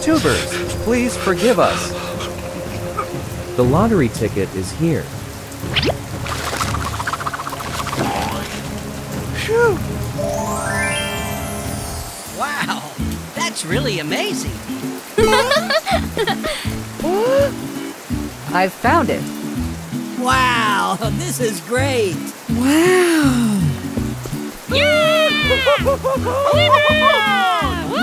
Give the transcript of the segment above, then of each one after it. Tubers, please forgive us. The lottery ticket is here. Phew. Wow, that's really amazing. I've found it. Wow, this is great. Wow. Yeah!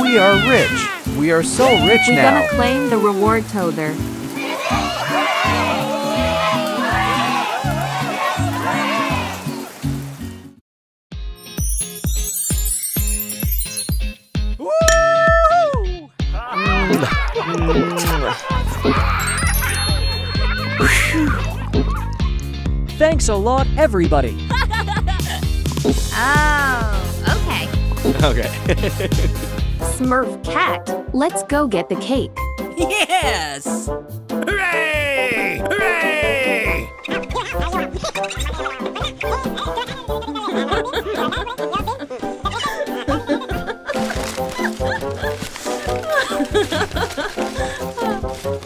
We are rich. We are so rich now. We're gonna claim the reward toter. Thanks a lot, everybody. Okay. Smurf Cat, let's go get the cake. Yes! Hooray! Hooray!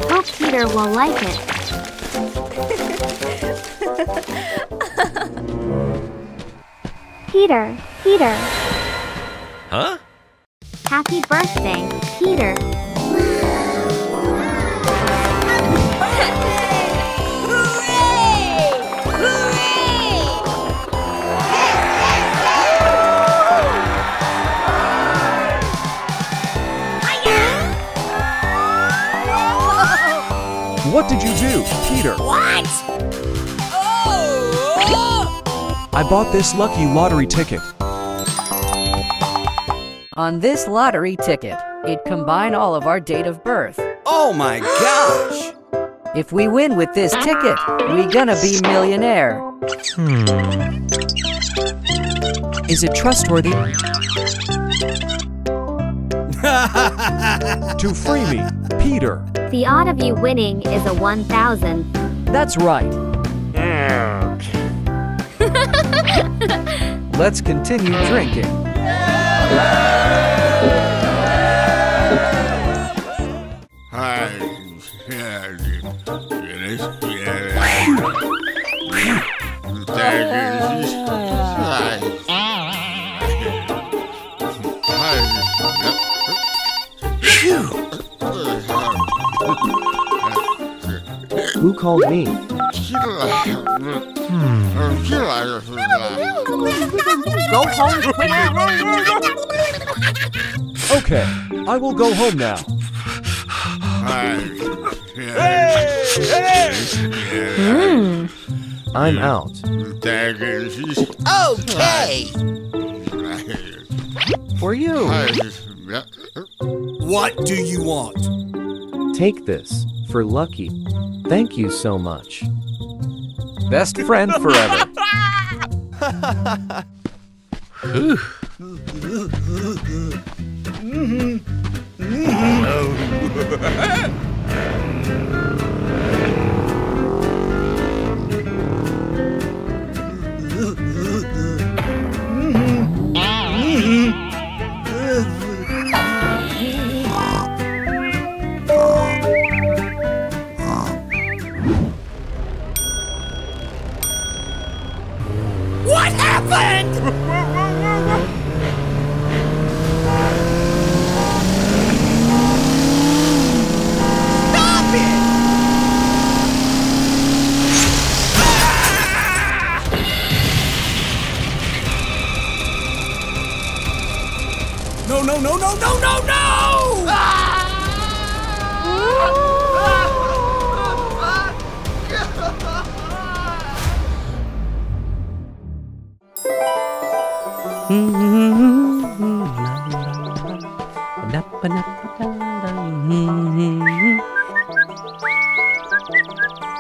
Hope Peter will like it. Peter, Peter. Huh? Happy birthday, Peter. Hooray! Hooray! What did you do, Peter? What? Oh! I bought this lucky lottery ticket. On this lottery ticket, it combines all of our date of birth. Oh my gosh! If we win with this ticket, we're gonna be millionaire. Is it trustworthy? To free me, Peter. The odd of you winning is a 1,000. That's right. Let's continue drinking. Who called me? Go home quick. Okay, I will go home now. I'm out. Okay. For you. What do you want? Take this for Lucky. Thank you so much. Best friend forever. What happened? No!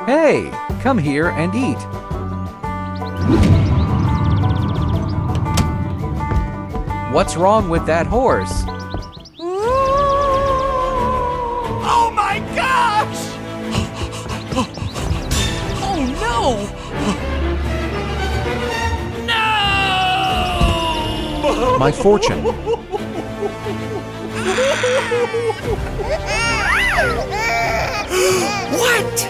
Hey, come here and eat. What's wrong with that horse? Oh my gosh! Oh no! No! My fortune. What?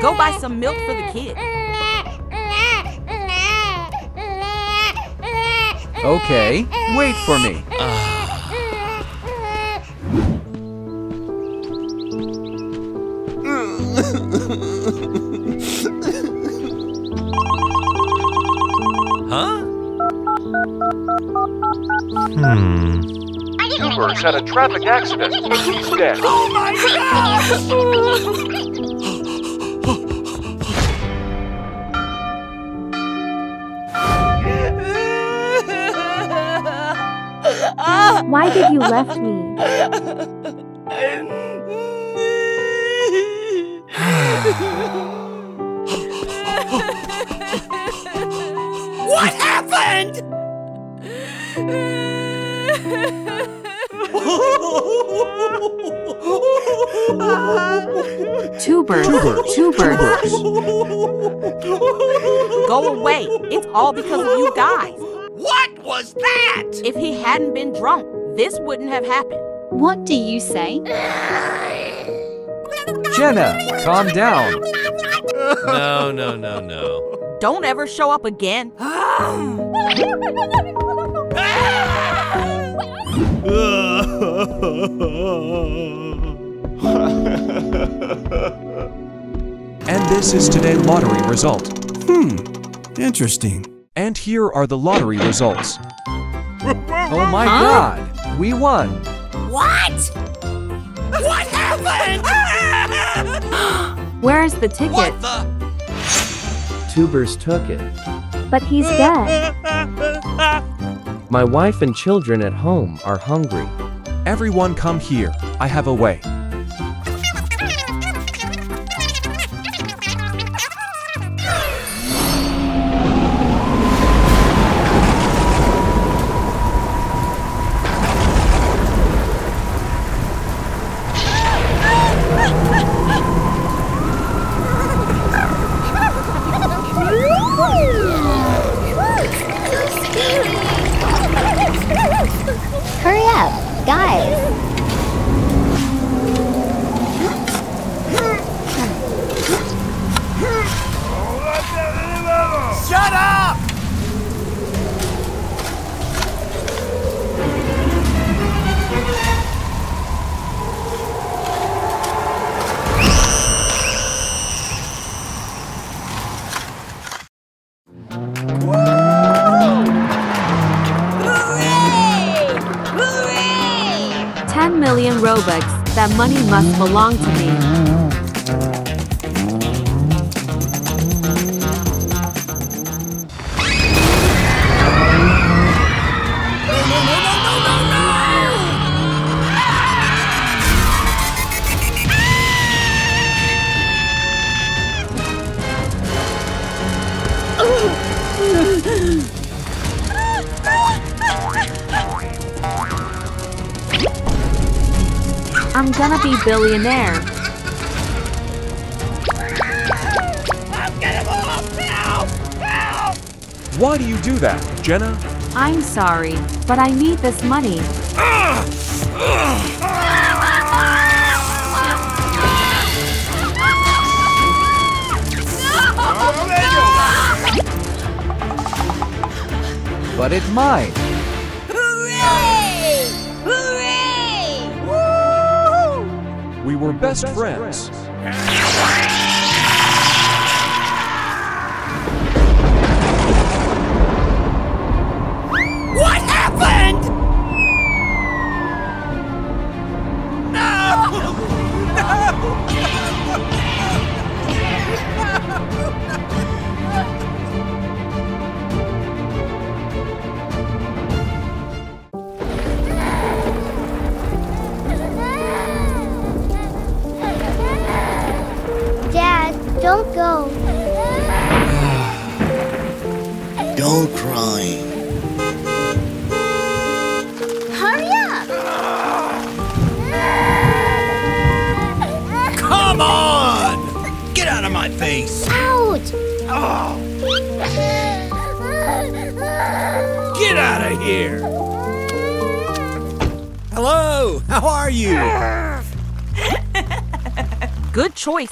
Go buy some milk for the kid. Okay, wait for me. Huh? Uber's had a traffic accident. He's dead. Oh my gosh! Why did you left me? What happened? Two birds. Go away. It's all because of you guys. What was that? If he hadn't been drunk, this wouldn't have happened. What do you say? Jenna, calm down. No. Don't ever show up again. And this is today's lottery result. Interesting. And here are the lottery results. Oh my God. We won! What? What happened? Where's the ticket? What the? Tubers took it. But he's dead. My wife and children at home are hungry. Everyone come here. I have a way. Robux, that money must belong to me. I'm gonna be billionaire. I'm gonna blow up now! Help! Why do you do that, Jenna? I'm sorry, but I need this money. No! But it's mine. We were best friends. What happened? Don't cry. Hurry up! Come on! Get out of my face! Ouch! Oh. Get out of here! Hello! How are you? Good choice.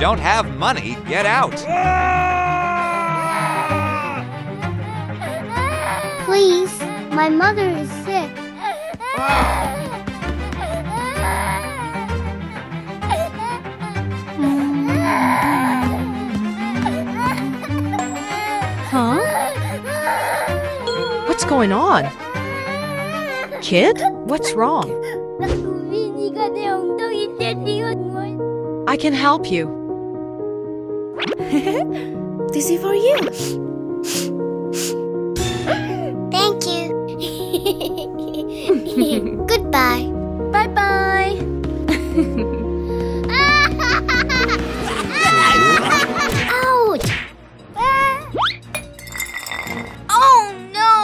Don't have money, get out. Please, my mother is sick. Huh? What's going on? Kid, what's wrong? I can help you. This is for you. Thank you. Goodbye. Bye-bye. Ouch! Oh, no!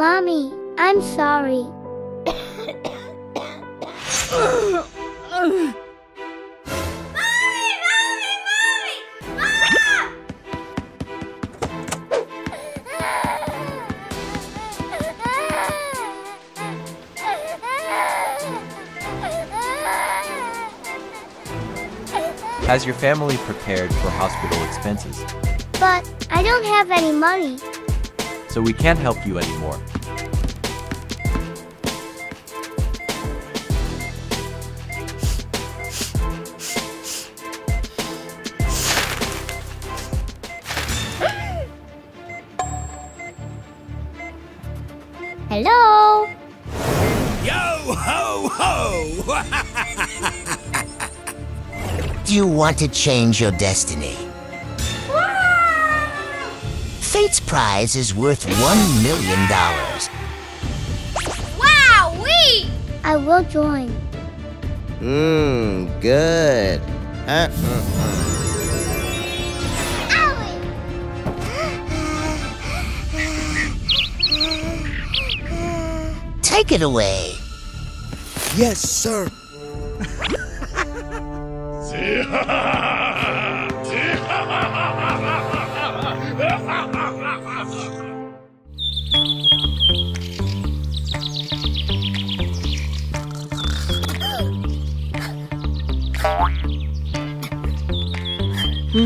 Mommy, I'm sorry. Mommy! Mommy! Mommy! Mama! Has your family prepared for hospital expenses? But I don't have any money. So we can't help you anymore. Hello? Yo ho ho! Do you want to change your destiny? Fate's prize is worth $1 million. Wowee! I will join. Good. Take it away. Yes, sir. Huh?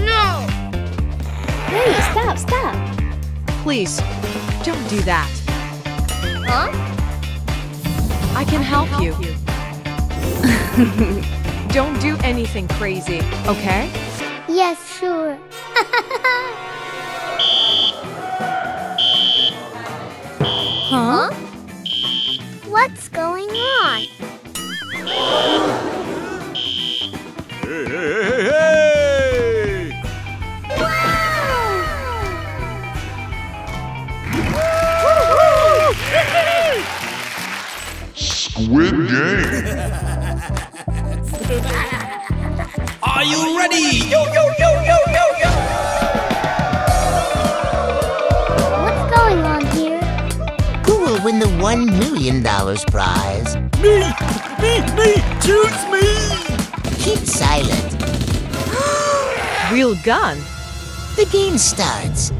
No! Hey, stop, stop! Please, don't do that. Huh? I can help you. Don't do anything crazy, okay? Yes, sure. Huh? What's going on? Hey, hey, hey, hey! Wow! Squid Game! Are you ready? Yo, yo, yo, yo, yo, yo! What's going on here? Win the $1 million prize. Me, choose me. Keep silent. Real gun. The game starts.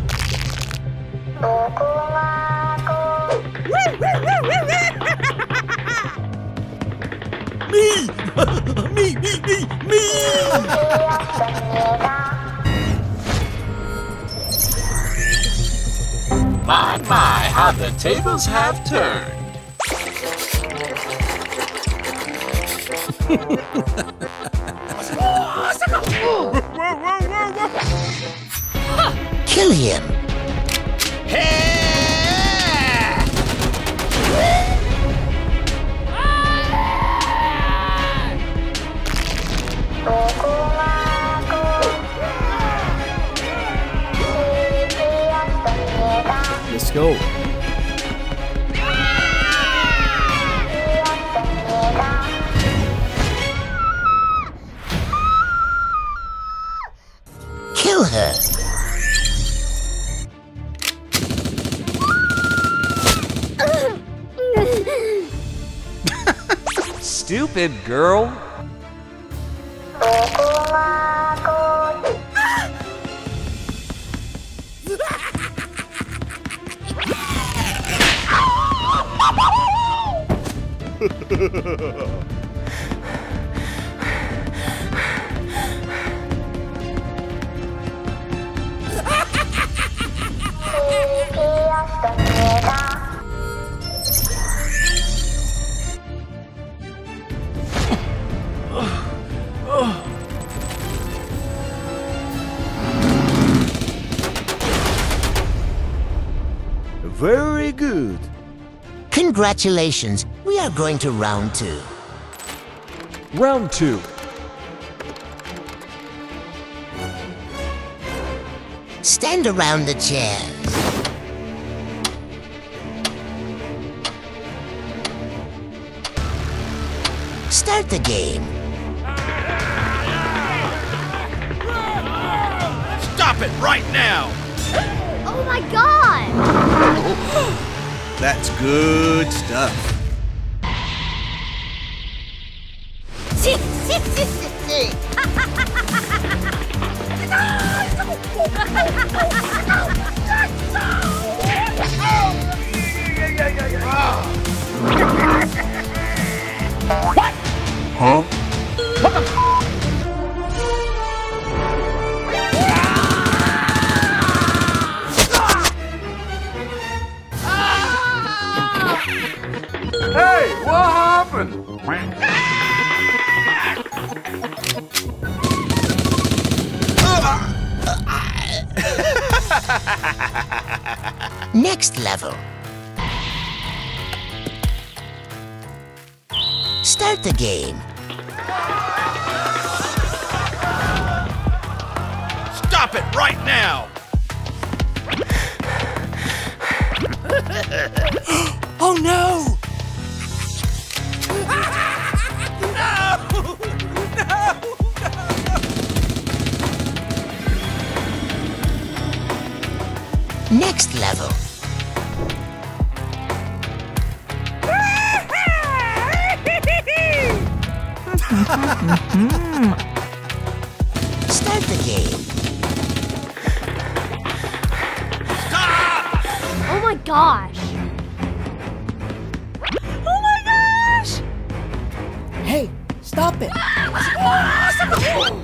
My, my, how the tables have turned. Kill him. Let's go. Kill her. Stupid girl. Very good. Congratulations. We are going to round two. Round two. Stand around the chairs. Start the game. Stop it right now! Oh my God! That's good stuff. What? Huh? What the f***? Hey, what happened? Next level. Start the game. Stop it right now! Oh no! Next level. start the game. Stop! Oh my gosh. Oh my gosh! Hey, stop it. No!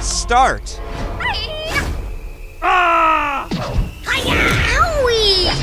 Start. Ah! Hiya! Owie!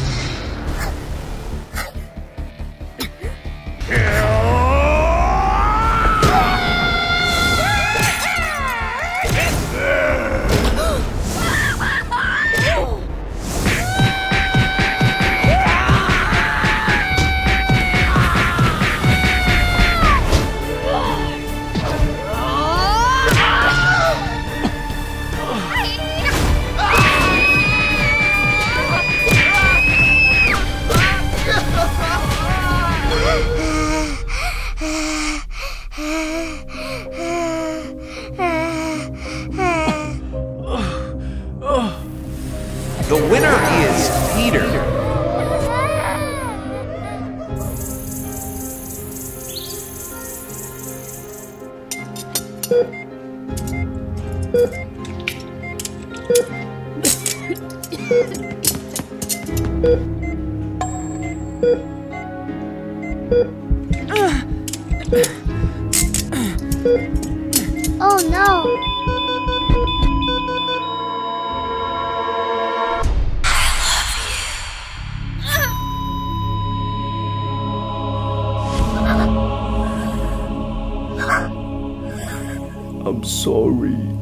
The winner is Peter. Oh no! I'm sorry.